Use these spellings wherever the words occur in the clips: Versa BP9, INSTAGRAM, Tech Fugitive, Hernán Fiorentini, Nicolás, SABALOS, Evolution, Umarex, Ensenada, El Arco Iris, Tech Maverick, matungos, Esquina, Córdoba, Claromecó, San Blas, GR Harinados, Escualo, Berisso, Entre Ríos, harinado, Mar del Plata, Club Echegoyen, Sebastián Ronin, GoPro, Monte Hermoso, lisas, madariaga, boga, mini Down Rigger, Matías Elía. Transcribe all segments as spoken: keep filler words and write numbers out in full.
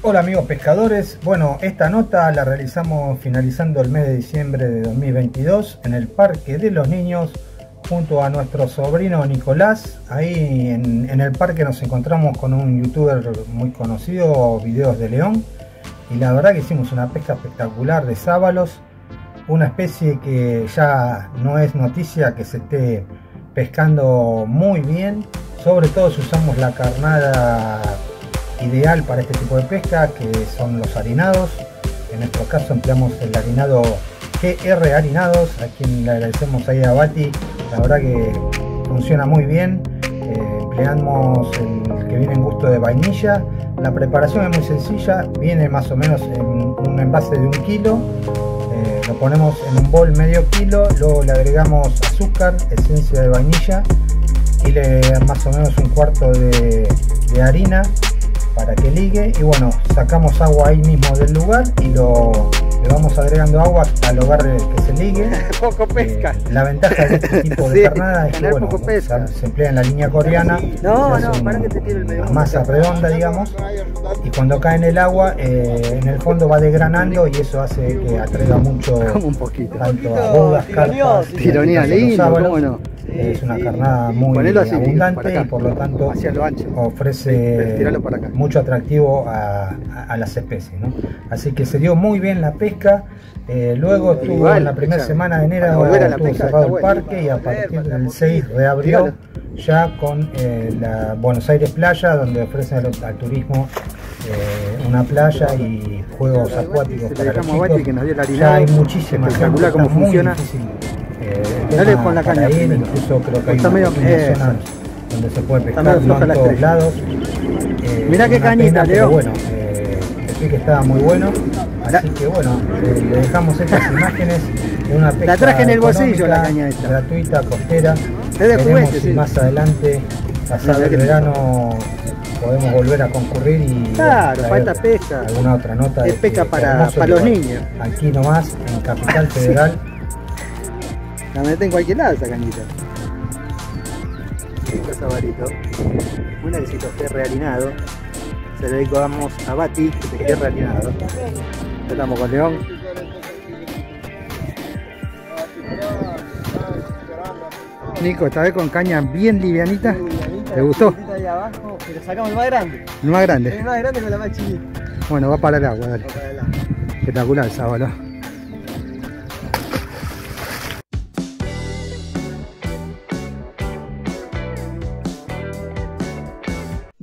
Hola amigos pescadores, bueno, esta nota la realizamos finalizando el mes de diciembre de dos mil veintidós en el Parque de los Niños junto a nuestro sobrino Nicolás. Ahí en, en el parque nos encontramos con un youtuber muy conocido, videos de León, y la verdad que hicimos una pesca espectacular de sábalos, una especie que ya no es noticia que se esté pescando muy bien, sobre todo si usamos la carnada ideal para este tipo de pesca, que son los harinados. En nuestro caso empleamos el harinado G R Harinados, a quien le agradecemos ahí a Bati, la verdad que funciona muy bien. Eh, empleamos el que viene en gusto de vainilla. La preparación es muy sencilla, viene más o menos en un envase de un kilo, eh, lo ponemos en un bol medio kilo, luego le agregamos azúcar, esencia de vainilla y le más o menos un cuarto de, de harina para que ligue, y bueno, sacamos agua ahí mismo del lugar y lo, le vamos agregando agua hasta lograr que se ligue. Poco pesca. Eh, la ventaja de este tipo de carnada sí, es que bueno, pesca. se emplea en la línea coreana, no, no, para que te tire el medio masa redonda, digamos, y cuando cae en el agua, eh, en el fondo va desgranando y eso hace que atraiga mucho, un poquito, tanto a bogas, carpas, tironía lindo, cómo no. Es una carnada muy así, abundante acá, y por lo tanto hacia lo ancho, ofrece sí, mucho atractivo a, a, a las especies, ¿no? Así que se dio muy bien la pesca. Eh, luego estuvo igual, en la primera semana de enero estuvo cerrado el parque y a partir del seis reabrió ya con eh, la Buenos Aires Playa, donde ofrecen al, al turismo eh, una playa y juegos acuáticos para los chicos. Ya hay muchísimas cosas, como funciona. Dale con la caña, ir, incluso creo que hay una medio, eh, donde se puede pescar, no en todos lados. Eh, Mirá qué cañita, Leo. Bueno, eh, sí que estaba muy bueno. Así que bueno, eh, le dejamos estas imágenes de una pesca. La traje en el bolsillo la caña esta. Gratuita, costera. Es de juguete, sí. Más adelante, pasado el verano, podemos volver a concurrir y claro, falta pesca. Alguna otra nota. Es pesca para, para los niños. Aquí nomás, en Capital Federal. Sí. La meten en cualquier lado esa cañita. Listo sabarito. Un éxito G R Harinado. Se lo dedicamos a Bati, de G R Harinado. Estamos con León. Nico, esta vez con caña bien livianita. ¿Te gustó? Ahí abajo, pero sacamos el más grande. El más grande. El más grande con la más chiquita. Bueno, va para el agua, dale. Espectacular el sábado.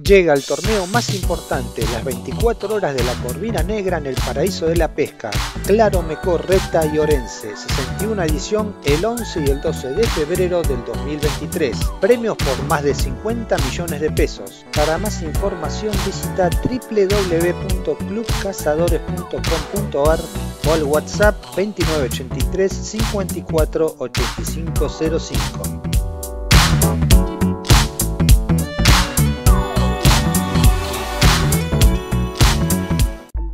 Llega el torneo más importante, las veinticuatro horas de la Corvina Negra en el paraíso de la pesca. Claro, Mecó, Reta y Orense, sesenta y una edición, el once y el doce de febrero del dos mil veintitrés. Premios por más de cincuenta millones de pesos. Para más información visita w w w punto club cazadores punto com punto a r o al WhatsApp veintinueve ochenta y tres cincuenta y cuatro ochenta y cinco cero cinco.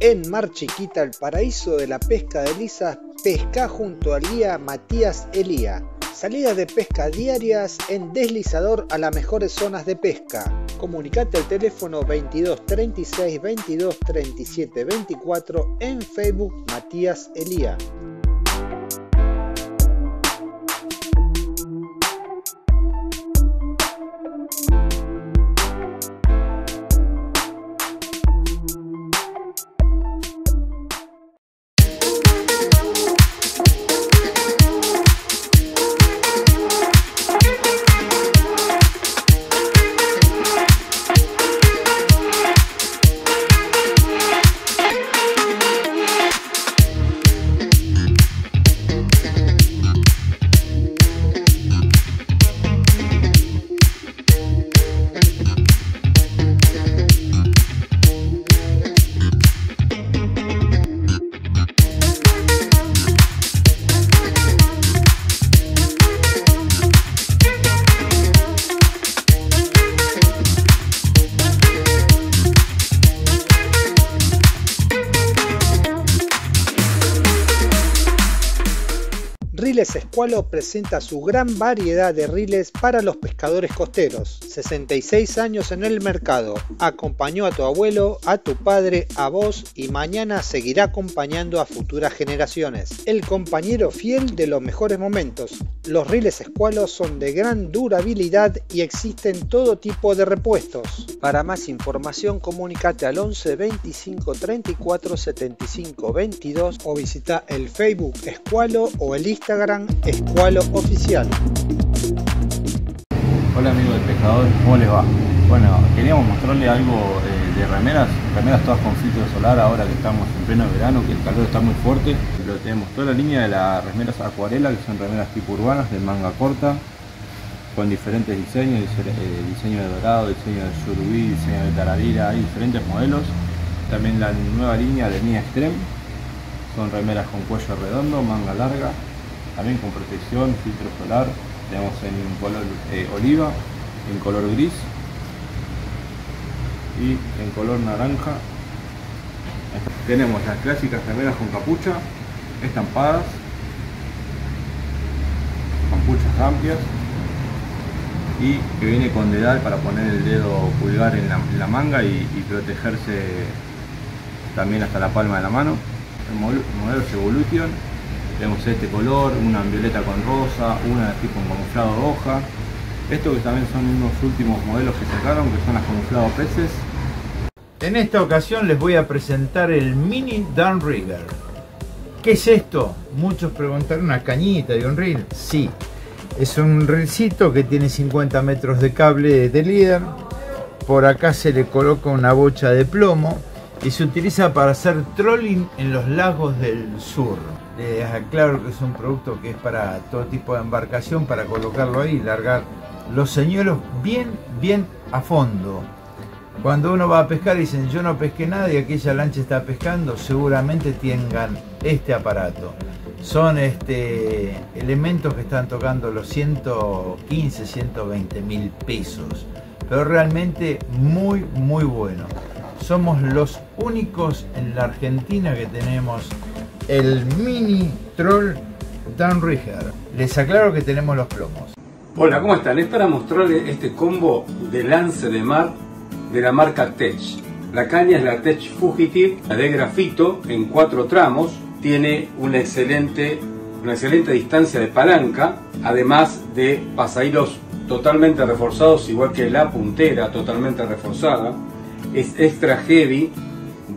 En Mar Chiquita, el paraíso de la pesca de lisas, pesca junto al guía Matías Elía. Salidas de pesca diarias en deslizador a las mejores zonas de pesca. Comunicate al teléfono veintidós treinta y seis veintidós treinta y siete veinticuatro, en Facebook Matías Elía. Riles Escualo presenta su gran variedad de riles para los pescadores costeros. sesenta y seis años en el mercado, acompañó a tu abuelo, a tu padre, a vos y mañana seguirá acompañando a futuras generaciones. El compañero fiel de los mejores momentos. Los riles Escualo son de gran durabilidad y existen todo tipo de repuestos. Para más información comunícate al once veinticinco treinta y cuatro setenta y cinco veintidós o visita el Facebook Escualo o el Instagram Escualo Oficial. Hola amigos del pescador, ¿cómo les va? Bueno, queríamos mostrarles algo eh, de remeras, remeras todas con filtro solar ahora que estamos en pleno verano, que el calor está muy fuerte. Pero tenemos toda la línea de las remeras acuarela, que son remeras tipo urbanas de manga corta, con diferentes diseños, diseño de dorado, diseño de surubí, diseño de tararira, hay diferentes modelos. También la nueva línea de Mía Extreme, son remeras con cuello redondo, manga larga, también con protección, filtro solar, tenemos en color eh, oliva, en color gris y en color naranja. Tenemos las clásicas remeras con capucha, estampadas, capuchas amplias, y que viene con dedal para poner el dedo pulgar en la, en la manga y, y protegerse también hasta la palma de la mano. El modelo es Evolution, tenemos este color, una violeta con rosa, una de tipo camuflado de hoja. Estos que también son unos últimos modelos que sacaron, que son las camuflado peces. En esta ocasión les voy a presentar el mini Down Rigger. ¿Qué es esto? Muchos preguntaron, ¿una cañita de un reel? Sí. Es un reelcito que tiene cincuenta metros de cable de líder. Por acá se le coloca una bocha de plomo y se utiliza para hacer trolling en los lagos del sur. Les aclaro que es un producto que es para todo tipo de embarcación, para colocarlo ahí y largar los señuelos bien, bien a fondo. Cuando uno va a pescar y dicen yo no pesqué nada y aquella lancha está pescando, seguramente tengan este aparato. Son este, elementos que están tocando los ciento quince, ciento veinte mil pesos, pero realmente muy, muy bueno. Somos los únicos en la Argentina que tenemos el mini troll Down Rigger. Les aclaro que tenemos los plomos. Hola, ¿cómo están? Es para mostrarles este combo de lance de mar de la marca Tech. La caña es la Tech Fugitive, la de grafito en cuatro tramos. Tiene una excelente, una excelente distancia de palanca, además de pasahilos totalmente reforzados, igual que la puntera totalmente reforzada. Es extra heavy,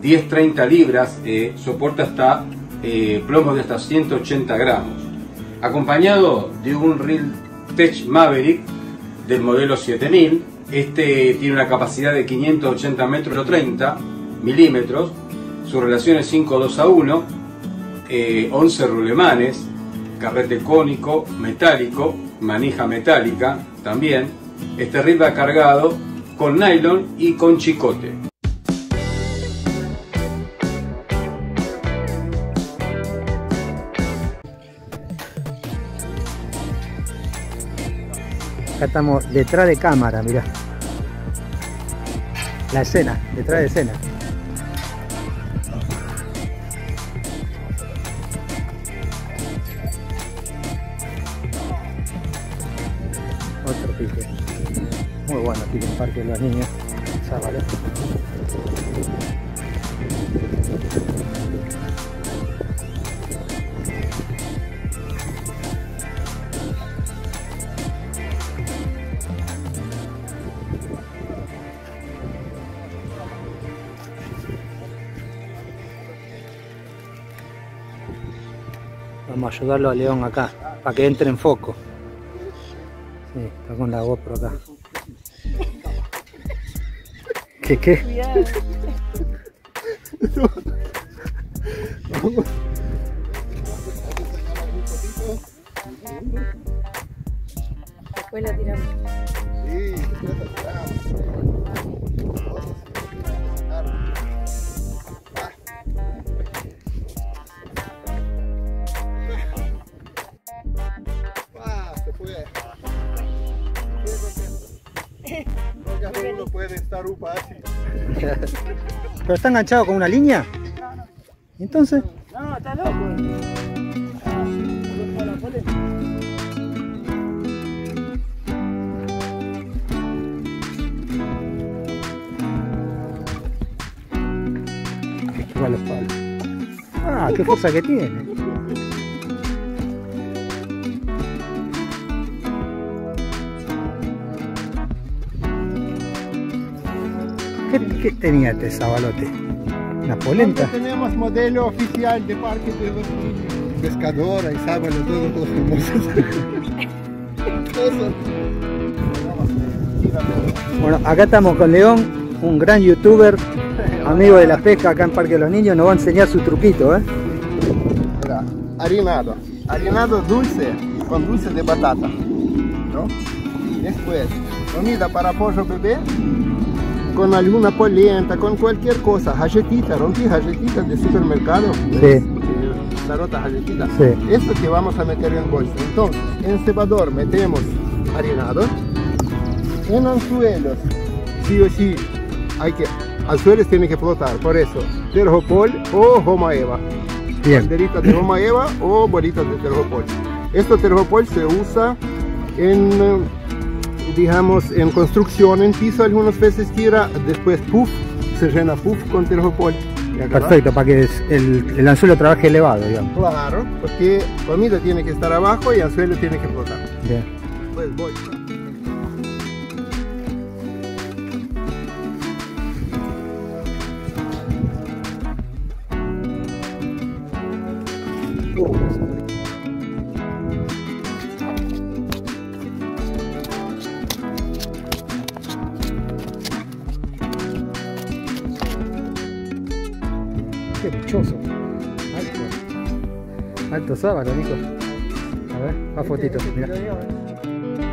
diez treinta libras, eh, soporta hasta eh, plomos de hasta ciento ochenta gramos. Acompañado de un reel Tech Maverick del modelo siete mil, este tiene una capacidad de quinientos ochenta metros, treinta milímetros, su relación es cinco dos a uno, Eh, once rulemanes, carrete cónico, metálico, manija metálica también. Este reel va cargado con nylon y con chicote. Acá estamos detrás de cámara, mirá. La escena, detrás de escena. Muy bueno aquí en el Parque de los Niños, sábado. Vamos a ayudarlo a León acá, para que entre en foco. Sí, está con la GoPro acá. ¿Qué qué? No. Vamos. Después la tiramos. Sí, después la tiramos. Puede estar upa así. ¿Pero está enganchado con una línea? No, no. ¿Entonces? No, está loco. dale. Aquí va la espalda. Ah, qué fuerza que tiene. ¿Qué, qué tenía este sabalote? ¿Una polenta? Tenemos modelo oficial de Parque de los Niños. Pescadora y sábalo, todos los hermosos. Bueno, acá estamos con León, un gran youtuber, amigo de la pesca acá en Parque de los Niños. Nos va a enseñar su truquito, ¿eh? Mira, harinado. Harinado dulce, con dulce de batata, ¿no? Después, comida para pollo bebé, con alguna polenta, con cualquier cosa, galletita, rompí galletitas de supermercado, pues, sí. Rota galletita, sí. Esto que vamos a meter en bolsa. Entonces, en cebador metemos harinado, en anzuelos, sí o sí, hay que, anzuelos tienen que flotar, por eso, tergopol o gomaeva, banderitas de gomaeva o bolitas de tergopol. Esto tergopol se usa en... digamos en construcción, en piso algunas veces tira, después puff, se llena puff con tergopol. Perfecto, para que el, el anzuelo trabaje elevado, digamos. Claro, porque comida tiene que estar abajo y anzuelo tiene que flotar. Bien. Pues voy. Alto sábado, Nico. A ver, va fotito, mira.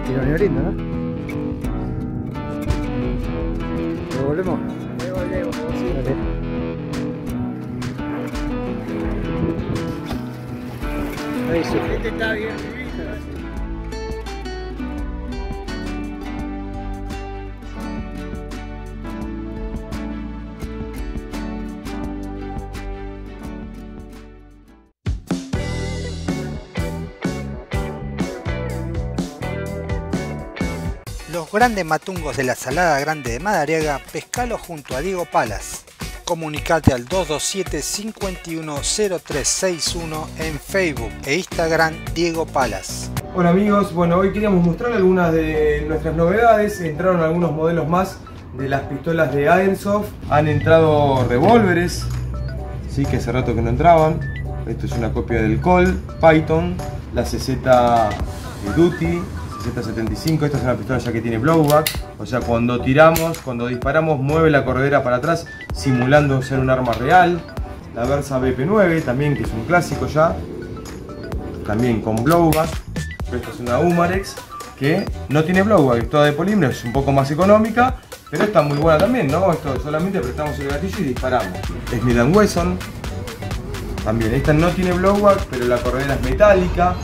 Tironeo lindo, ¿no? ¿Lo volvemos? Lo volvemos, sí. Vale. Ahí sube. Este está bien, grandes matungos de la Salada Grande de Madariaga, pescalo junto a Diego Palas. Comunicate al dos dos siete, cincuenta y uno, cero tres sesenta y uno en Facebook e Instagram Diego Palas. Hola amigos, bueno, hoy queríamos mostrar algunas de nuestras novedades. Entraron algunos modelos más de las pistolas de Adensoft. Han entrado revólveres, sí, que hace rato que no entraban. Esto es una copia del Colt Python, la C Z Duty setenta y cinco. Esta es una pistola ya que tiene blowback, o sea, cuando tiramos, cuando disparamos, mueve la corredera para atrás simulando ser un arma real. La Versa B P nueve también, que es un clásico ya, también con blowback. Esta es una Umarex que no tiene blowback, es toda de polímero, es un poco más económica, pero está muy buena también, ¿no? Esto solamente apretamos el gatillo y disparamos. Es mini Down Rigger también, esta no tiene blowback, pero la corredera es metálica.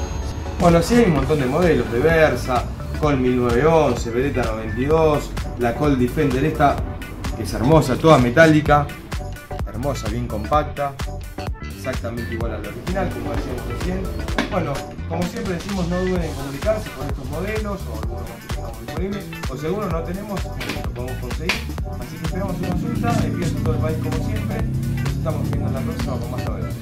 Bueno, sí hay un montón de modelos, de Versa, Colt mil novecientos once, Beretta noventa y dos, la Colt Defender esta, que es hermosa, toda metálica, hermosa, bien compacta, exactamente igual a la original, como decíamos recién. Bueno, como siempre decimos, no duden en comunicarse con estos modelos, o algunos que estamos disponibles, o seguro no tenemos, lo podemos conseguir. Así que esperamos su consulta, envíos a todo el país como siempre, nos estamos viendo en la próxima con más novedades.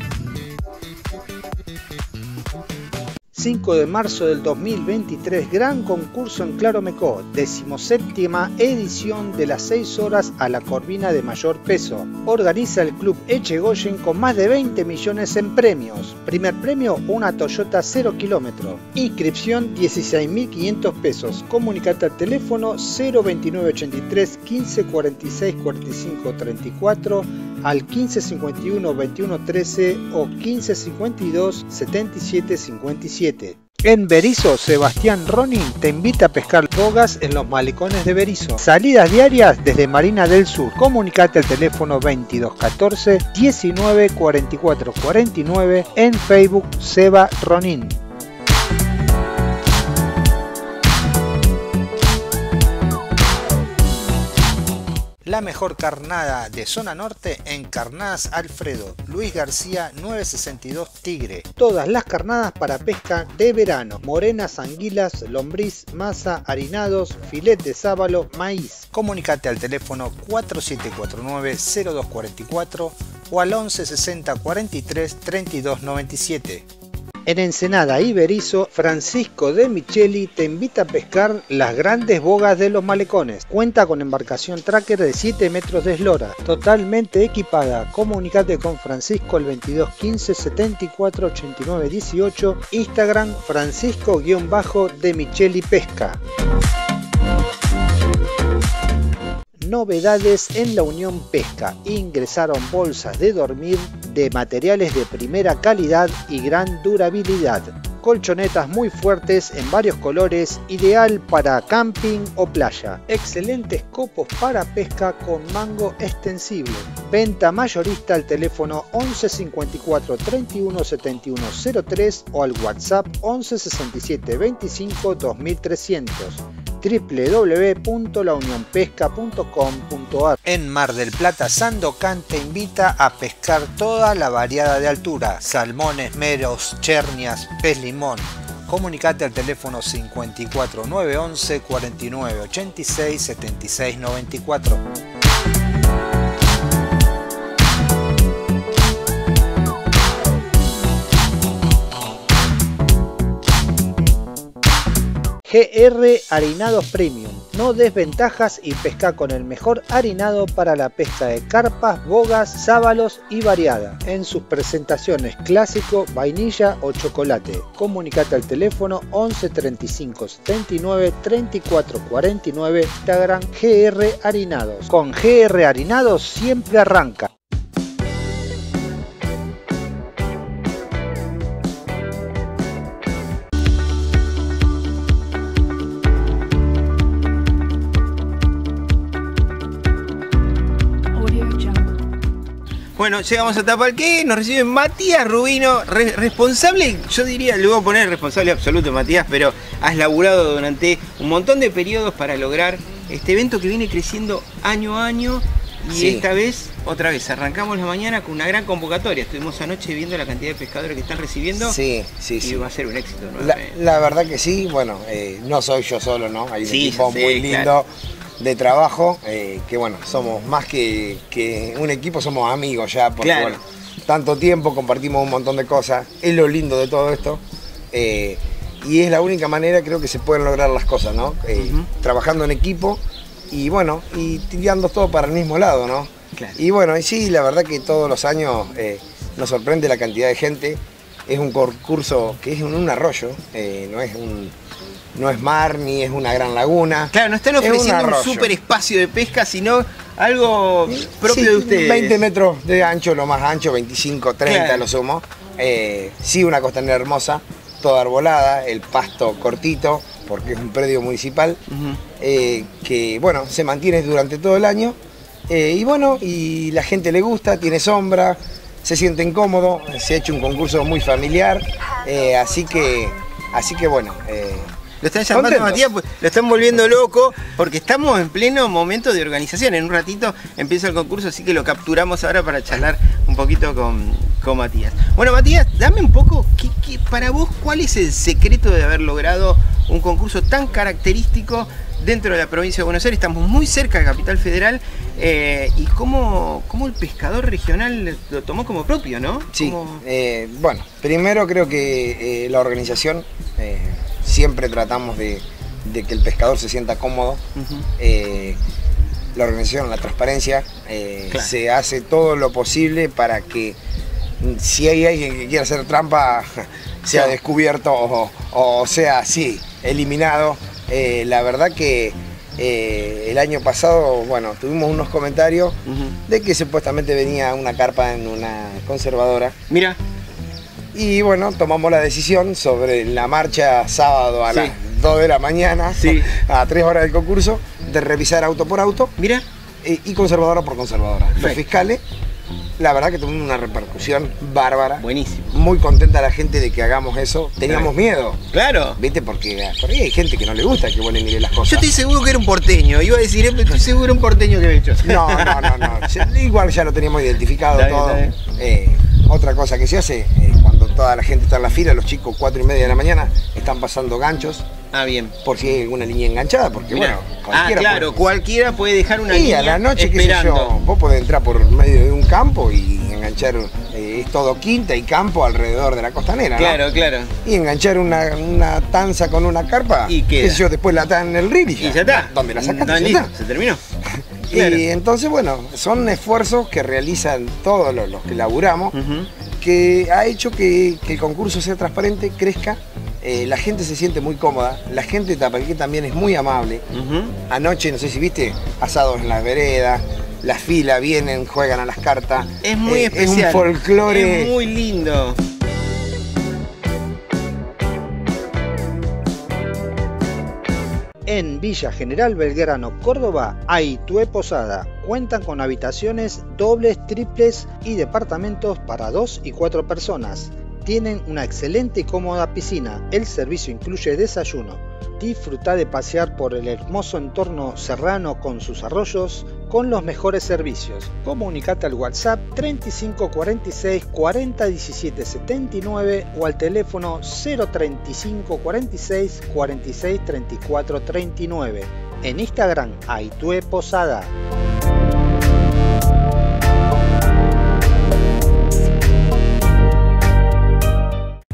cinco de marzo del dos mil veintitrés, gran concurso en Claromecó, decimoséptima edición de las seis horas a la corvina de mayor peso. Organiza el Club Echegoyen con más de veinte millones en premios. Primer premio, una Toyota cero kilómetro. Inscripción dieciséis mil quinientos pesos. Comunicate al teléfono cero veintinueve ochenta y tres, quince cuarenta y seis, cuarenta y cinco treinta y cuatro al quince cincuenta y uno, veintiuno trece o quince cincuenta y dos, setenta y siete cincuenta y siete. En Berisso, Sebastián Ronin te invita a pescar bogas en los malecones de Berisso. Salidas diarias desde Marina del Sur. Comunicate al teléfono veintidós catorce, diecinueve cuarenta y cuatro cuarenta y nueve en Facebook Seba Ronin. La mejor carnada de zona norte en Carnadas Alfredo, Luis García nueve sesenta y dos Tigre. Todas las carnadas para pesca de verano, morenas, anguilas, lombriz, masa, harinados, filet de sábalo, maíz. Comunicate al teléfono cuatro siete cuatro nueve cero dos cuatro cuatro o al once sesenta cuarenta y tres treinta y dos noventa y siete. En Ensenada y Berisso, Francisco de Micheli te invita a pescar las grandes bogas de los malecones. Cuenta con embarcación tracker de siete metros de eslora, totalmente equipada. Comunicate con Francisco al veintidós quince setenta y cuatro ochenta y nueve dieciocho, Instagram Francisco-de Micheli Pesca. Novedades en la Unión Pesca. Ingresaron bolsas de dormir de materiales de primera calidad y gran durabilidad. Colchonetas muy fuertes en varios colores, ideal para camping o playa. Excelentes copos para pesca con mango extensible. Venta mayorista al teléfono once cincuenta y cuatro treinta y uno setenta y uno cero tres o al WhatsApp once sesenta y siete veinticinco dos mil trescientos. doble u doble u doble u punto la unión pesca punto com punto ar. En Mar del Plata, Sandocan te invita a pescar toda la variada de altura: salmones, meros, chernias, pez limón. Comunicate al teléfono cincuenta y cuatro novecientos once cuarenta y nueve ochenta y seis setenta y seis noventa y cuatro. G R Harinados Premium. No desventajas y pesca con el mejor harinado para la pesca de carpas, bogas, sábalos y variada. En sus presentaciones clásico, vainilla o chocolate. Comunicate al teléfono once treinta y cinco setenta y nueve treinta y cuatro cuarenta y nueve, Instagram G R Harinados. Con G R Harinados siempre arranca. Bueno, llegamos a Tapalqué, nos recibe Matías Rubino, re responsable, yo diría, le voy a poner responsable absoluto, Matías, pero has laburado durante un montón de periodos para lograr este evento que viene creciendo año a año y sí. Esta vez, otra vez, arrancamos la mañana con una gran convocatoria. Estuvimos anoche viendo la cantidad de pescadores que están recibiendo. Sí, sí, y sí. Va a ser un éxito. La, la verdad que sí, bueno, eh, no soy yo solo, ¿no? Hay un sí, equipo sí, muy lindo. Claro. De trabajo, eh, que bueno, somos más que, que un equipo, somos amigos ya, porque claro. Bueno, tanto tiempo, compartimos un montón de cosas, es lo lindo de todo esto, eh, y es la única manera creo que se pueden lograr las cosas, ¿no? Eh, uh-huh. Trabajando en equipo y bueno, y tirando todo para el mismo lado, ¿no? Claro. Y bueno, y sí, la verdad que todos los años eh, nos sorprende la cantidad de gente, es un concurso que es un, un arroyo, eh, no es un... No es mar, ni es una gran laguna. Claro, no están ofreciendo un, un super espacio de pesca, sino algo propio sí, de ustedes. veinte metros de ancho, lo más ancho, veinticinco, treinta claro. Lo sumo. Eh, sí, una costanera hermosa, toda arbolada, el pasto cortito, porque es un predio municipal, uh-huh. eh, que bueno, se mantiene durante todo el año. Eh, y bueno, y la gente le gusta, tiene sombra, se sienten cómodos, se ha hecho un concurso muy familiar, eh, así que, así que bueno... Eh, Lo están llamando Contento. Matías, pues, lo están volviendo loco porque estamos en pleno momento de organización. En un ratito empieza el concurso, así que lo capturamos ahora para charlar un poquito con, con Matías. Bueno, Matías, dame un poco, ¿qué, qué, para vos, ¿cuál es el secreto de haber logrado un concurso tan característico dentro de la provincia de Buenos Aires? Estamos muy cerca de Capital Federal eh, y cómo, cómo el pescador regional lo tomó como propio, ¿no? Sí, como... eh, bueno, primero creo que eh, la organización... Eh, Siempre tratamos de, de que el pescador se sienta cómodo. Uh-huh. eh, la organización, la transparencia, eh, claro. Se hace todo lo posible para que si hay alguien que quiera hacer trampa, sea claro. Descubierto o, o sea así, eliminado. Eh, la verdad que eh, el año pasado, bueno, tuvimos unos comentarios uh-huh. de que supuestamente venía una carpa en una conservadora. Mira. Y bueno, tomamos la decisión sobre la marcha sábado a sí. las dos de la mañana, sí. a tres horas del concurso, de revisar auto por auto. Mira. Y conservadora por conservadora. Perfect. Los fiscales la verdad que tuvimos una repercusión bárbara. Buenísimo. Muy contenta la gente de que hagamos eso. Teníamos miedo. Claro. ¿Viste? Porque por ahí hay gente que no le gusta que vos le mires las cosas. Yo estoy seguro que era un porteño. Iba a decir, estoy seguro un porteño que he hecho. No, no, no, no. Igual ya lo teníamos identificado está todo. Bien, bien. Eh, otra cosa que se hace, eh, cuando toda la gente está en la fila, los chicos cuatro y media de la mañana están pasando ganchos. Ah, bien. Por si hay alguna línea enganchada, porque mirá, bueno, cualquiera. Ah, claro, puede, cualquiera puede dejar una línea. Y a la noche, esperando. Qué sé yo, vos podés entrar por medio de un campo y enganchar, eh, es todo quinta y campo alrededor de la costanera. Claro, ¿no? Claro. Y enganchar una, una tanza con una carpa, y qué sé yo, después la atás en el río y ya, y ya está. Donde la sacaste, no, ya listo, está. Se terminó. Y claro, entonces, bueno, son esfuerzos que realizan todos los, los que laburamos, uh-huh, que ha hecho que, que el concurso sea transparente, crezca. Eh, la gente se siente muy cómoda, la gente de Tapalqué también es muy amable. Uh-huh. Anoche, no sé si viste, asados en las veredas, la fila, vienen, juegan a las cartas. Es muy eh, especial. Es un folclore. Es muy lindo. En Villa General Belgrano, Córdoba, Aitué Posada. Cuentan con habitaciones dobles, triples y departamentos para dos y cuatro personas. Tienen una excelente y cómoda piscina. El servicio incluye desayuno. Disfruta de pasear por el hermoso entorno serrano con sus arroyos con los mejores servicios. Comunicate al WhatsApp treinta y cinco cuarenta y seis cuarenta diecisiete setenta y nueve o al teléfono cero treinta y cinco cuarenta y seis cuarenta y seis treinta y cuatro treinta y nueve. En Instagram, Aitué Posada.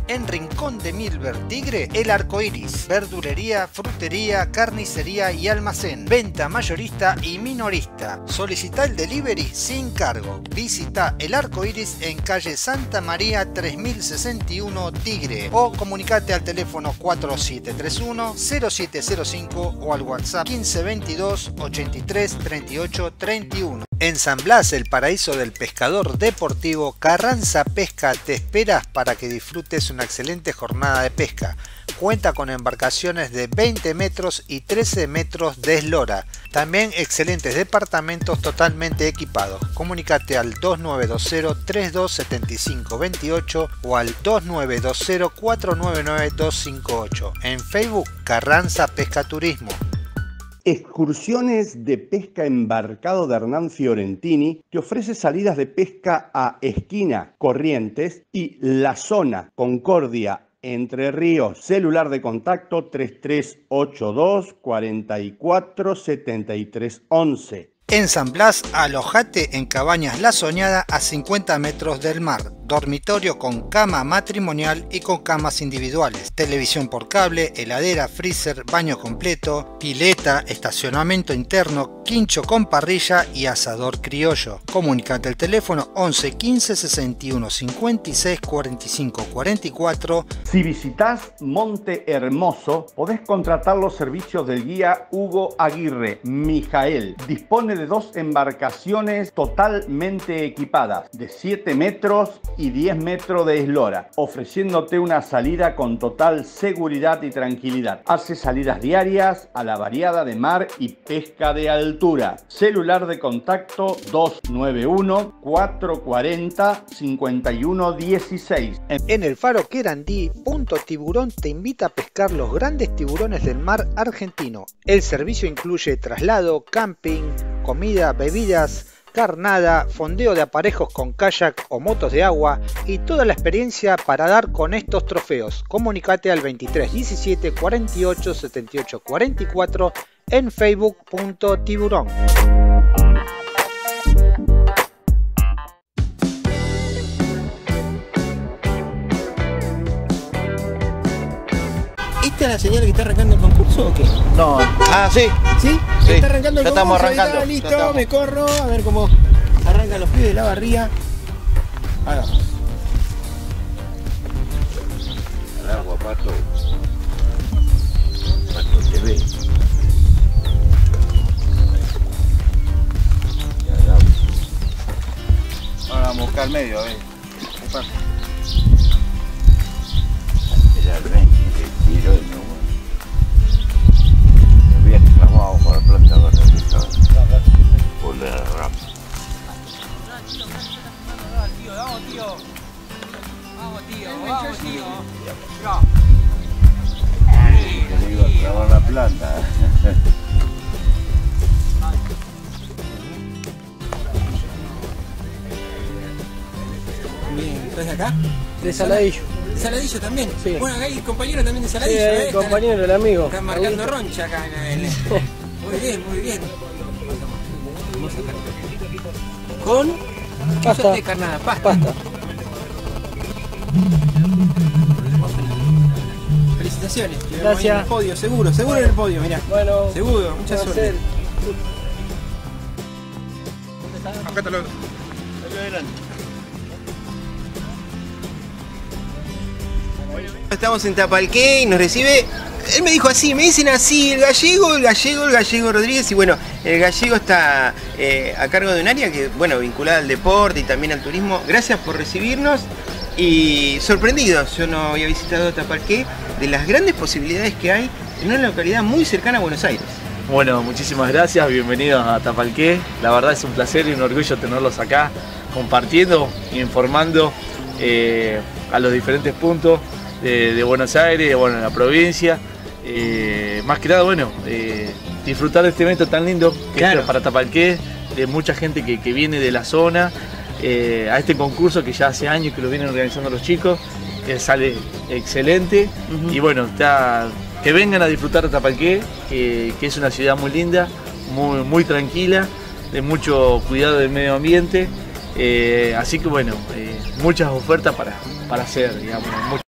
En Rincón de Milver, Tigre, El Arco Iris. Verdulería, frutería, carnicería y almacén. Venta mayorista y minorista. Solicita el delivery sin cargo. Visita El Arco Iris en calle Santa María tres mil sesenta y uno, Tigre. O comunicate al teléfono cuatro siete tres uno cero siete cero cinco o al WhatsApp quince veintidós ochenta y tres treinta y ocho treinta y uno. En San Blas, el paraíso del pescador deportivo, Carranza Pesca te esperas para que disfrutes una excelente jornada de pesca. Cuenta con embarcaciones de veinte metros y trece metros de eslora. También excelentes departamentos totalmente equipados. Comunícate al dos nueve dos cero treinta y dos setenta y cinco veintiocho o al dos nueve dos cero cuatro nueve nueve dos cinco ocho. En Facebook, Carranza Pesca Turismo. Excursiones de pesca embarcado de Hernán Fiorentini, que ofrece salidas de pesca a Esquina, Corrientes y La Zona, Concordia, Entre Ríos. Celular de contacto treinta y tres ochenta y dos cuarenta y cuatro setenta y tres once. En San Blas, alojate en Cabañas La Soñada a cincuenta metros del mar. Dormitorio con cama matrimonial y con camas individuales. Televisión por cable, heladera, freezer, baño completo, pileta, estacionamiento interno, quincho con parrilla y asador criollo. Comunicate al teléfono once quince sesenta y uno cincuenta y seis cuarenta y cinco cuarenta y cuatro. Si visitás Monte Hermoso, podés contratar los servicios del guía Hugo Aguirre Mijael. Dispone de de dos embarcaciones totalmente equipadas de siete metros y diez metros de eslora, ofreciéndote una salida con total seguridad y tranquilidad. Hace salidas diarias a la variada de mar y pesca de altura. Celular de contacto dos nueve uno cuatro cuarenta cincuenta y uno dieciséis. En el Faro Querandí, Punto Tiburón te invita a pescar los grandes tiburones del mar argentino. El servicio incluye traslado, camping, comida, bebidas, carnada, fondeo de aparejos con kayak o motos de agua y toda la experiencia para dar con estos trofeos. Comunicate al veintitrés diecisiete cuarenta y ocho setenta y ocho cuarenta y cuatro en facebook punto tiburón. ¿Esta es la señal que está arrancando el concurso o qué? No. Ah, sí. ¿Sí? Sí. Está arrancando el concurso. Ya estamos arrancando. Está listo, estamos. Me corro. A ver cómo arrancan los pies de la barría. Ahora. Al agua, Pato. Pato te ve. Ahora vamos a buscar el medio, a ver. ¿Qué pasa? Espera el veinte. Yo me había clavado con la planta de la por la rama. tranquilo, tranquilo, tranquilo, vamos, tío. Vamos, tío, vamos, tío. Ay, que le iba a clavar la plata. Bien, ¿estás acá? De Saladillo. ¿De Saladillo también? Sí. Bueno, acá hay compañero también de Saladillo. Sí, eh, compañero, el amigo. Están marcando roncha acá en el... Muy bien, muy bien. Con pasta de carnada, pasta. pasta. Felicitaciones. Gracias. En el podio, seguro, seguro en el podio, mirá. Bueno, seguro, mucha suerte. Hacer. ¿Dónde está? Acá está lo adelante. Estamos en Tapalqué y nos recibe, él me dijo así, me dicen así, el gallego, el gallego, el gallego Rodríguez. Y bueno, el gallego está eh, a cargo de un área que, bueno, vinculada al deporte y también al turismo. Gracias por recibirnos y sorprendidos, yo no había visitado Tapalqué, de las grandes posibilidades que hay en una localidad muy cercana a Buenos Aires. Bueno, muchísimas gracias, bienvenidos a Tapalqué, la verdad es un placer y un orgullo tenerlos acá, compartiendo, informando eh, a los diferentes puntos. De, de Buenos Aires, bueno, en la provincia, eh, más que nada, bueno, eh, disfrutar de este evento tan lindo que claro. Es para Tapalqué, de mucha gente que, que viene de la zona, eh, a este concurso que ya hace años que lo vienen organizando los chicos, que sale excelente, uh-huh. Y bueno, está, que vengan a disfrutar de Tapalqué, que, que es una ciudad muy linda, muy, muy tranquila, de mucho cuidado del medio ambiente, eh, así que bueno, eh, muchas ofertas para, para hacer, digamos, muchas